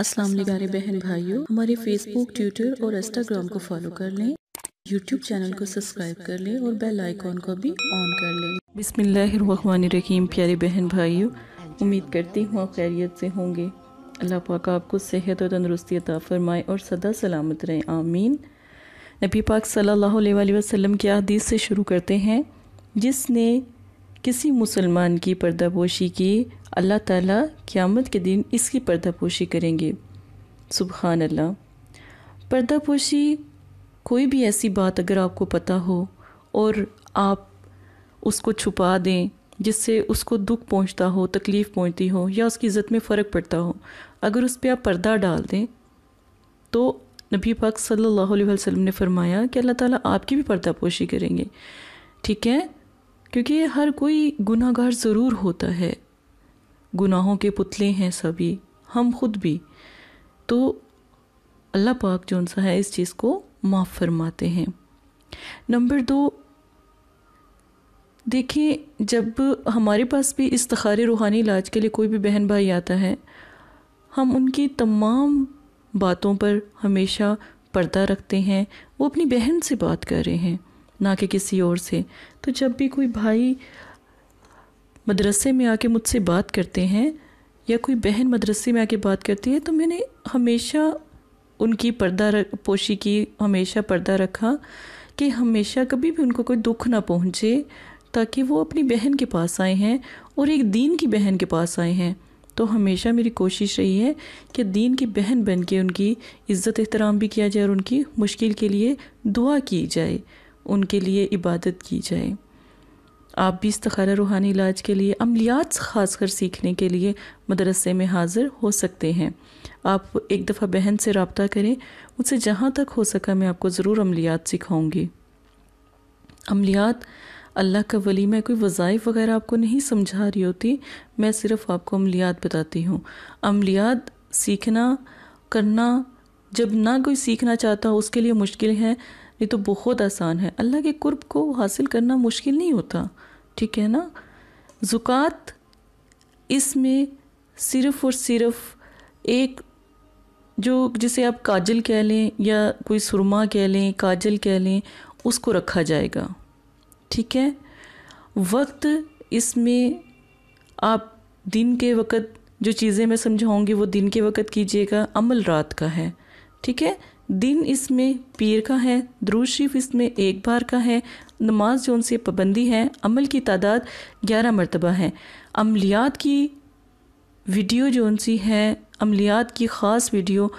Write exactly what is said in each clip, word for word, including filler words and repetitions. अस्सलाम वालेकुम प्यारे बहन भाइयों, हमारे फेसबुक, ट्विटर और इंस्टाग्राम को फॉलो कर लें, यूट्यूब चैनल को सब्सक्राइब कर लें और बेल आइकॉन को भी ऑन कर लें। बिस्मिल्लाहिर्रहमानिर्रहीम। प्यारे बहन भाइयों, उम्मीद करती हूँ आप खैरियत से होंगे। अल्लाह पाक आपको सेहत और तंदुरुस्ती अता फरमाए और सदा सलामत रहें, आमीन। नबी पाक सल्लल्लाहु अलैहि वसल्लम की हदीस से शुरू करते हैं, जिसने किसी मुसलमान की पर्दापोशी की, अल्लाह ताला क़यामत के दिन इसकी पर्दापोशी करेंगे। सुबहान अल्लाह। पर्दापोशी कोई भी ऐसी बात अगर आपको पता हो और आप उसको छुपा दें जिससे उसको दुख पहुंचता हो, तकलीफ़ पहुंचती हो या उसकी इज़्ज़त में फ़र्क पड़ता हो, अगर उस पर आप पर्दा डाल दें तो नबी पाक सल्लल्लाहु अलैहि वसल्लम ने फरमाया कि अल्लाह ताला आपकी भी पर्दापोशी करेंगे। ठीक है, क्योंकि हर कोई गुनाहगार ज़रूर होता है, गुनाहों के पुतले हैं सभी, हम खुद भी। तो अल्लाह पाक जो उनसा है इस चीज़ को माफ़ फरमाते हैं। नंबर दो, देखें, जब हमारे पास भी इस्तखारे रूहानी इलाज के लिए कोई भी बहन भाई आता है, हम उनकी तमाम बातों पर हमेशा पर्दा रखते हैं। वो अपनी बहन से बात कर रहे हैं, ना कि किसी और से। तो जब भी कोई भाई मदरसे में आके मुझसे बात करते हैं या कोई बहन मदरसे में आके बात करती है, तो मैंने हमेशा उनकी पर्दा पोशी की, हमेशा पर्दा रखा कि हमेशा कभी भी उनको कोई दुख ना पहुँचे, ताकि वो अपनी बहन के पास आए हैं और एक दीन की बहन के पास आए हैं। तो हमेशा मेरी कोशिश रही है कि दीन की बहन बन के उनकी इज़्ज़त एहतराम भी किया जाए और उनकी मुश्किल के लिए दुआ की जाए, उनके लिए इबादत की जाए। आप भी इस्तखारा रूहानी इलाज के लिए अमलियात खासकर सीखने के लिए मदरसे में हाज़िर हो सकते हैं। आप एक दफ़ा बहन से रब्ता करें, मुझसे जहाँ तक हो सका मैं आपको ज़रूर अमलियात सिखाऊँगी। अमलियात अल्लाह का वली, मैं कोई वज़ाइफ़ वगैरह आपको नहीं समझा रही होती, मैं सिर्फ़ आपको अमलियात बताती हूँ। अमलियात सीखना, करना, जब ना कोई सीखना चाहता हो उसके लिए मुश्किल है, ये तो बहुत आसान है। अल्लाह के कुर्ब को हासिल करना मुश्किल नहीं होता, ठीक है ना। ज़ुकात, इसमें सिर्फ़ और सिर्फ एक जो जिसे आप काजल कह लें या कोई सुरमा कह लें, काजल कह लें, उसको रखा जाएगा, ठीक है। वक्त, इसमें आप दिन के वक़्त जो चीज़ें मैं समझाऊंगी वो दिन के वक़्त कीजिएगा, अमल रात का है, ठीक है। दिन इसमें पीर का है, दुरूद शरीफ इसमें एक बार का है, नमाज जो उनसे पाबंदी है, अमल की तादाद ग्यारह मरतबा है। अमलियात की वीडियो जो उनसी है, अमलियात की ख़ास वीडियो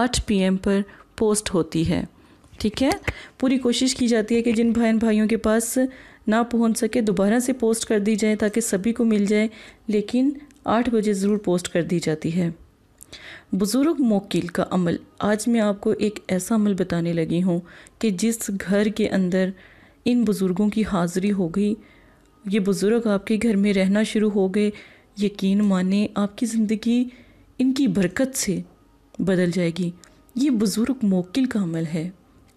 आठ पी एम पर पोस्ट होती है, ठीक है। पूरी कोशिश की जाती है कि जिन बहन भाइयों के पास ना पहुंच सके दोबारा से पोस्ट कर दी जाए ताकि सभी को मिल जाए, लेकिन आठ बजे ज़रूर पोस्ट कर दी जाती है। बुज़ुर्ग मोकिल का अमल, आज मैं आपको एक ऐसा अमल बताने लगी हूँ कि जिस घर के अंदर इन बुज़ुर्गों की हाज़िरी हो गई, ये बुज़ुर्ग आपके घर में रहना शुरू हो गए, यकीन माने आपकी ज़िंदगी इनकी बरकत से बदल जाएगी। ये बुज़ुर्ग मोकिल का अमल है।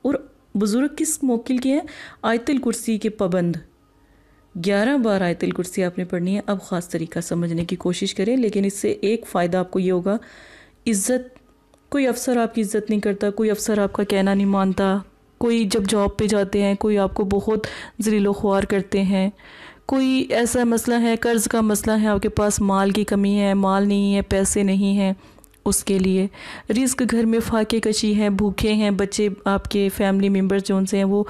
और बुज़ुर्ग किस मोकिल के हैं? आयतुल कुर्सी के पाबंद। ग्यारह बार आयतुल कुर्सी आपने पढ़नी है। अब ख़ास तरीका समझने की कोशिश करें, लेकिन इससे एक फ़ायदा आपको ये होगा, इज़्ज़त, कोई अफसर आपकी इज़्ज़त नहीं करता, कोई अफसर आपका कहना नहीं मानता, कोई जब जॉब पे जाते हैं कोई आपको बहुत ज़लीलो ख्वार करते हैं, कोई ऐसा मसला है, कर्ज़ का मसला है, आपके पास माल की कमी है, माल नहीं है, पैसे नहीं हैं, उसके लिए रिस्क, घर में फाके कशी है, भूखे हैं बच्चे, आपके फैमिली मेम्बर जो उनसे हैं वो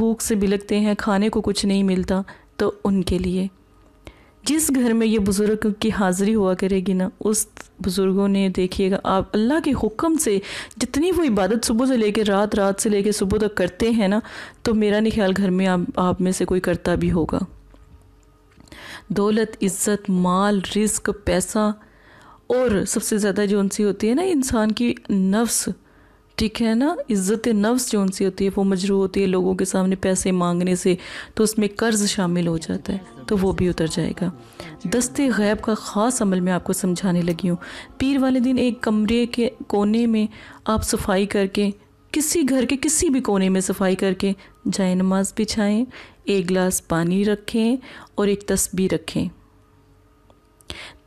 भूख से बिलखते हैं, खाने को कुछ नहीं मिलता, तो उनके लिए जिस घर में ये बुज़ुर्ग की हाज़िरी हुआ करेगी ना, उस बुज़ुर्गों ने देखिएगा आप अल्लाह के हुक्म से जितनी वो इबादत सुबह से लेकर रात रात से लेकर सुबह तक करते हैं ना, तो मेरा नहीं ख्याल घर में आप, आप में से कोई करता भी होगा। दौलत, इज़्ज़त, माल, रिस्क, पैसा और सबसे ज़्यादा जो उनसी होती है ना इंसान की नफ्स, ठीक है ना, इज़्ज़त नफ्स जो उनसी होती है वो मजरूह होती है लोगों के सामने पैसे मांगने से, तो उसमें कर्ज़ शामिल हो जाता है, तो वो भी उतर जाएगा। दस्ते गैब का ख़ास अमल मैं आपको समझाने लगी हूँ। पीर वाले दिन एक कमरे के कोने में आप सफाई करके, किसी घर के किसी भी कोने में सफाई करके जाए, नमाज बिछाएँ, एक गिलास पानी रखें और एक तस्बीह रखें,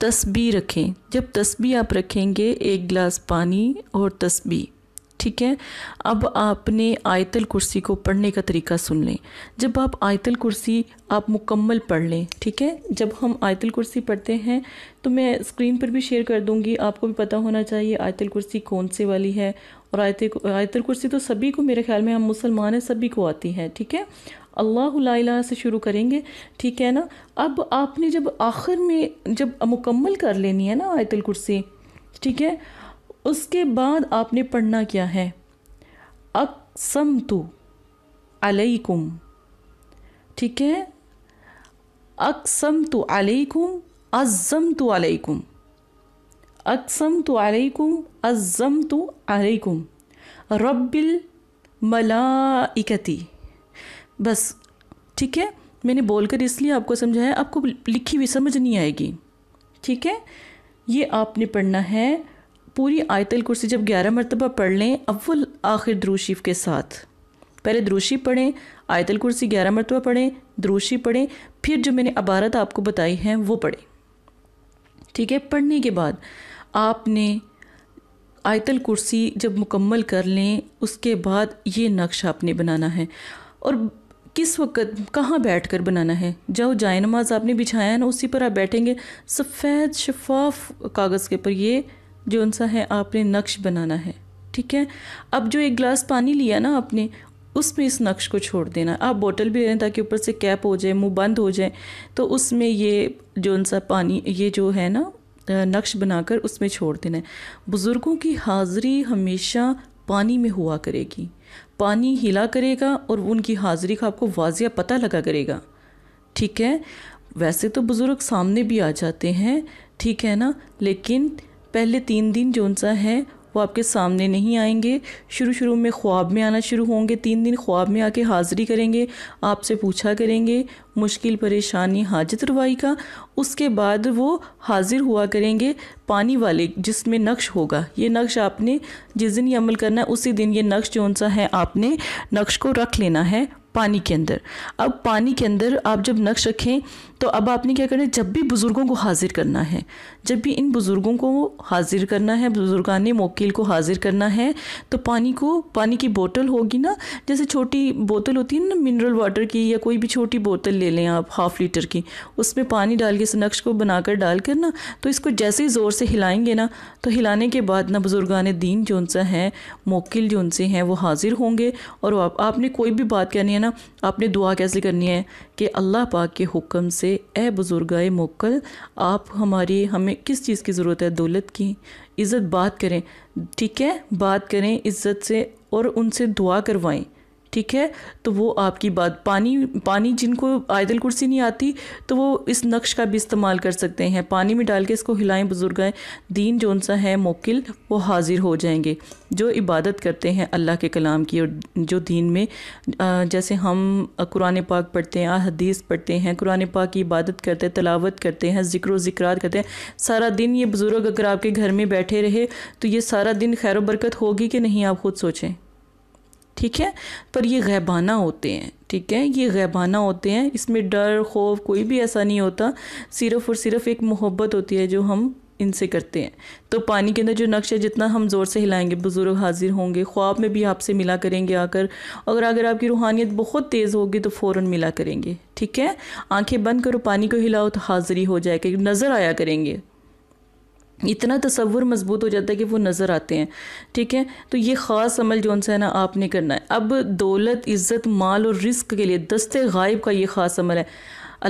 तस्बीह रखें। जब तस्बीह आप रखेंगे एक गिलास पानी और तस्बीह, ठीक है। अब आपने आयतल कुर्सी को पढ़ने का तरीका सुन लें। जब आप आयतल कुर्सी आप मुकम्मल पढ़ लें, ठीक है। जब हम आयतल कुर्सी पढ़ते हैं तो मैं स्क्रीन पर भी शेयर कर दूंगी, आपको भी पता होना चाहिए आयतल कुर्सी कौन से वाली है। और आयतल आयतल कुर्सी तो सभी को, मेरे ख्याल में हम मुसलमान हैं सभी को आती है, ठीक है। अल्लाह ला इलाहा से शुरू करेंगे, ठीक है ना। अब आपने जब आखिर में जब मुकम्मल कर लेनी है ना आयतल कुर्सी, ठीक है, उसके बाद आपने पढ़ना क्या है, अक़समतु अलैकुम, ठीक है। अक़समतु अलैकुम, अज़्ज़मतु अलैकुम, अक़समतु अलैकुम, अज़्ज़मतु अलैकुम, रब्बिल मलाइकती, बस, ठीक है। मैंने बोलकर इसलिए आपको समझाया, आपको लिखी हुई समझ नहीं आएगी, ठीक है। ये आपने पढ़ना है पूरी आयतल कुर्सी। जब ग्यारह मरतबा पढ़ लें अव्वल आखिर दुरूद शरीफ के साथ, पहले दुरूद शरीफ पढ़ें, आयतल कुर्सी ग्यारह मरतबा पढ़ें, दुरूद शरीफ पढ़ें, फिर जो मैंने इबारत आपको बताई है वो पढ़ें, ठीक है। पढ़ने के बाद आपने आयतल कुर्सी जब मुकम्मल कर लें उसके बाद ये नक्शा आपने बनाना है। और किस वक्त कहाँ बैठकर बनाना है, जो जाए नमाज आपने बिछाया है ना उसी पर आप बैठेंगे। सफ़ेद शफाफ कागज़ के ऊपर ये जो सा है आपने नक्श बनाना है, ठीक है। अब जो एक गिलास पानी लिया ना आपने, उसमें इस नक्श को छोड़ देना। आप बोतल भी लें ताकि ऊपर से कैप हो जाए, मुंह बंद हो जाए, तो उसमें ये जो सा पानी ये जो है ना नक्श बनाकर उसमें छोड़ देना है। बुज़ुर्गों की हाज़िरी हमेशा पानी में हुआ करेगी, पानी हिला करेगा और उनकी हाज़िरी का आपको वाजिया पता लगा करेगा, ठीक है। वैसे तो बुज़ुर्ग सामने भी आ जाते हैं, ठीक है ना, लेकिन पहले तीन दिन जो सा है वो आपके सामने नहीं आएंगे। शुरू शुरू में ख्वाब में आना शुरू होंगे, तीन दिन ख्वाब में आके हाज़िरी करेंगे, आपसे पूछा करेंगे मुश्किल परेशानी हाजत रवाई का। उसके बाद वो हाज़िर हुआ करेंगे पानी वाले जिसमें नक्श होगा। ये नक्श आपने जिस दिन ये अमल करना है उसी दिन ये नक्श जो सा है आपने नक्श को रख लेना है पानी के अंदर। अब पानी के अंदर आप जब नक्श रखें तो अब आपने क्या करना है, जब भी बुज़ुर्गों को हाज़िर करना है, जब भी इन बुज़ुर्गों को हाज़िर करना है, बुज़ुर्गाने मोकिल को हाज़िर करना है, तो पानी को, पानी की बोतल होगी ना, जैसे छोटी बोतल होती है ना मिनरल वाटर की, या कोई भी छोटी बोतल ले लें आप हाफ़ लीटर की, उसमें पानी डाल के इस नक्श को बनाकर डाल कर ना, तो इसको जैसे ही ज़ोर से हिलाएंगे ना, तो हिलाने के बाद ना बुज़ुर्गाने दीन जो सा है मोकिल जो से हैं वो हाज़िर होंगे। और आपने कोई भी बात कहनी है ना, आपने दुआ कैसे करनी है कि अल्लाह पाक के हुक्म से ए बुज़ुर्गाए मोकल आप हमारी, हमें किस चीज़ की ज़रूरत है, दौलत की, इज़्ज़त, बात करें, ठीक है, बात करें इज़्ज़त से और उनसे दुआ करवाएं, ठीक है। तो वो आपकी बात, पानी पानी जिनको आयतल कुर्सी नहीं आती तो वो इस नक्श का भी इस्तेमाल कर सकते हैं, पानी में डाल के इसको हिलाएं, बुज़ुर्गाए दीन जो सा है मोकिल वो हाज़िर हो जाएंगे, जो इबादत करते हैं अल्लाह के कलाम की और जो दीन में, जैसे हम कुरान पाक पढ़ते हैं, हदीस पढ़ते हैं, कुरान पाक की इबादत करते हैं, तलावत करते हैं, ज़िक्र ज़िक्रात करते हैं सारा दिन। ये बुज़ुर्ग अगर आपके घर में बैठे रहे तो ये सारा दिन खैर बरकत होगी कि नहीं, आप ख़ुद सोचें, ठीक है। पर ये गैबाना होते हैं, ठीक है, ये गैबाना होते हैं, इसमें डर खौफ कोई भी ऐसा नहीं होता, सिर्फ़ और सिर्फ एक मोहब्बत होती है जो हम इनसे करते हैं। तो पानी के अंदर जो नक्शा जितना हम ज़ोर से हिलाएंगे बुज़ुर्ग हाज़िर होंगे, ख्वाब में भी आपसे मिला करेंगे आकर, अगर अगर आपकी रूहानियत बहुत तेज़ होगी तो फ़ौरन मिला करेंगे, ठीक है। आंखें बंद करो, पानी को हिलाओ तो हाज़िरी हो जाएगी, नज़र आया करेंगे, इतना तसव्वुर मजबूत हो जाता है कि वो नज़र आते हैं, ठीक है। तो ये ख़ास अमल जो सा है ना आपने करना है। अब दौलत इज़्ज़त माल और रिस्क के लिए दस्ते गायब का ये ख़ास अमल है।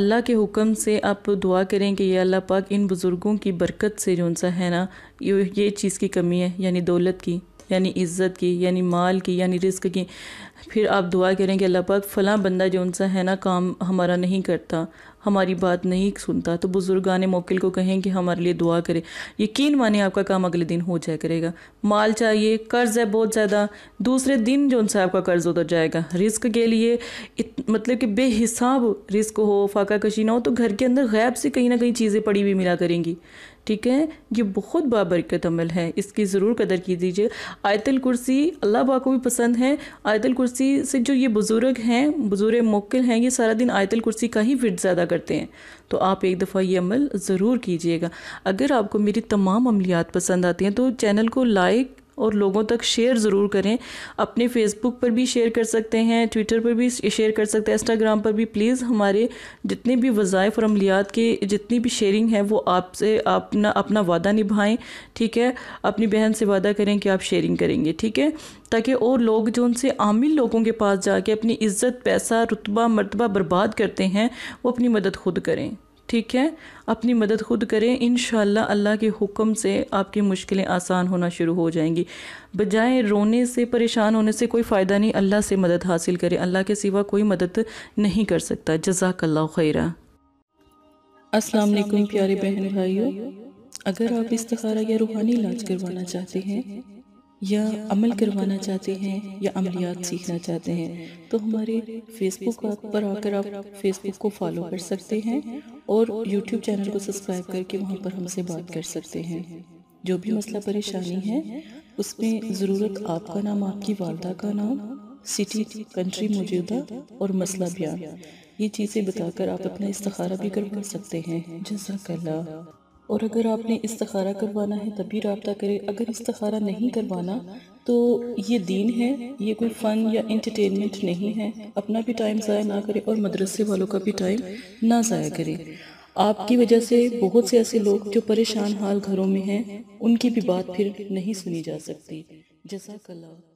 अल्लाह के हुक्म से आप दुआ करें कि या अल्लाह पाक इन बुज़ुर्गों की बरकत से जो सा है ना ये ये चीज़ की कमी है, यानी दौलत की, यानी इज़्ज़त की, यानी माल की, यानी रिस्क की। फिर आप दुआ करें कि अल्लाह पाक फ़लाँ बंदा जो उनसा है ना काम हमारा नहीं करता, हमारी बात नहीं सुनता, तो बुज़ुर्गाने मोकिल को कहें कि हमारे लिए दुआ करें, यकीन माने आपका काम अगले दिन हो जाया करेगा। माल चाहिए, कर्ज़ है बहुत ज़्यादा, दूसरे दिन जो उनसा आपका कर्ज़ उतर जाएगा। रिस्क के लिए इत, मतलब कि बेहिसाब रिस्क हो, फाका कशी ना हो, तो घर के अंदर गैब से कहीं ना कहीं चीज़ें पड़ी हुई मिला करेंगी, ठीक है, ये बहुत बाबरकत अमल है, इसकी ज़रूर कदर कीजिए। आयतुल कुर्सी अल्लाह पाक को भी पसंद है। आयतुल कुर्सी से जो ये बुज़ुर्ग हैं, बुज़ुर्ग मोक्किल हैं, ये सारा दिन आयतुल कुर्सी का ही विर्द ज़्यादा करते हैं, तो आप एक दफ़ा ये अमल ज़रूर कीजिएगा। अगर आपको मेरी तमाम अमलियात पसंद आती हैं तो चैनल को लाइक और लोगों तक शेयर ज़रूर करें। अपने फेसबुक पर भी शेयर कर सकते हैं, ट्विटर पर भी शेयर कर सकते हैं, इंस्टाग्राम पर भी। प्लीज़ हमारे जितने भी वज़ाइफ और अमलियात के जितनी भी शेयरिंग है वो आपसे अपना अपना वादा निभाएं, ठीक है। अपनी बहन से वादा करें कि आप शेयरिंग करेंगे, ठीक है, ताकि और लोग जो उनसे आमिल लोगों के पास जाके अपनी इज़्ज़त, पैसा, रुतबा, मर्तबा बर्बाद करते हैं, वो अपनी मदद खुद करें, ठीक है, अपनी मदद खुद करें। इंशाल्लाह अल्लाह के हुक्म से आपकी मुश्किलें आसान होना शुरू हो जाएंगी। बजाय रोने से, परेशान होने से कोई फ़ायदा नहीं, अल्लाह से मदद हासिल करें, अल्लाह के सिवा कोई मदद नहीं कर सकता। जज़ाकल्लाहु खैरा। अस्सलाम वालेकुम प्यारे बहन भाइयों, अगर आप इस्तिखारा या रूहानी इलाज करवाना चाहते हैं या अमल करवाना चाहते हैं या अमलियात सीखना चाहते हैं तो हमारे फेसबुक पर आकर आप फेसबुक को फॉलो कर सकते हैं और यूट्यूब चैनल को सब्सक्राइब करके वहाँ पर हमसे बात कर सकते हैं। जो भी मसला परेशानी है उसमें ज़रूरत आपका नाम, आपकी वालदा का नाम, सिटी, कंट्री मौजूदा और मसला बयान, ये चीज़ें बताकर आप अपना इस्तिखारा भी करवा सकते हैं। जज़ाकल्लाह। और अगर आपने इस्तिखारा करवाना है तभी रब्ता करें, अगर इस्तिखारा नहीं करवाना तो ये दीन है, ये कोई फ़न या इंटरटेनमेंट नहीं है। अपना भी टाइम ज़ाया ना करें और मदरसे वालों का भी टाइम ना ज़ाया करें। आपकी वजह से बहुत से ऐसे लोग जो परेशान हाल घरों में हैं उनकी भी बात फिर नहीं सुनी जा सकती। जज़ाकल्लाह।